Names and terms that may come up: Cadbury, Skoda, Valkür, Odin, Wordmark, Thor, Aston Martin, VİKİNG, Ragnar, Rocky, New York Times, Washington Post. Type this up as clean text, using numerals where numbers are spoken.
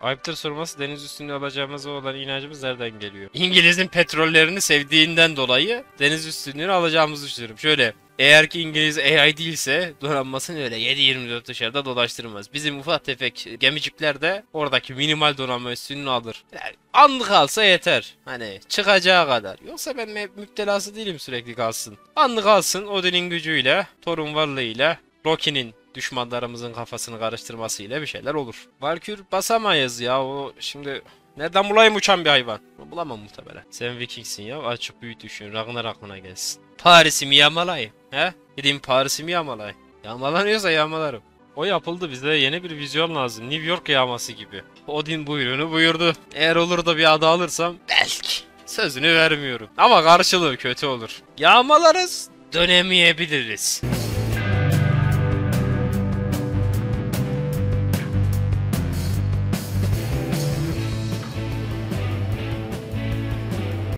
Ayıptır sorması, deniz üstünde alacağımıza olan inancımız nereden geliyor? İngiliz'in petrollerini sevdiğinden dolayı deniz üstünlüğünü alacağımızı düşünüyorum. Şöyle, eğer ki İngiliz AI değilse donanmasını öyle 7-24 dışarıda dolaştırmaz. Bizim ufak tefek gemicikler de oradaki minimal donanma üstünlüğünü alır. Yani anlık alsa yeter. Hani çıkacağı kadar. Yoksa ben müptelası değilim sürekli kalsın. Anlık alsın, Odin'in gücüyle, Thor'un varlığıyla, Rocky'nin düşmanlarımızın kafasını karıştırmasıyla bir şeyler olur. Valkür basamayız ya, o şimdi... Nereden bulayım uçan bir hayvan? Bulamam muhtemelen. Sen Viking'sin ya, açık büyük düşün, Ragnar aklına gelsin. Paris'i mi yağmalayayım? He? Gideyim Paris'i mi yağmalayayım? Yağmalanıyorsa yağmalarım. O yapıldı, bize yeni bir vizyon lazım. New York yağması gibi. Odin buyruğunu buyurdu. Eğer olur da bir ada alırsam belki. Sözünü vermiyorum. Ama karşılığı kötü olur. Yağmalarız, dönemeyebiliriz.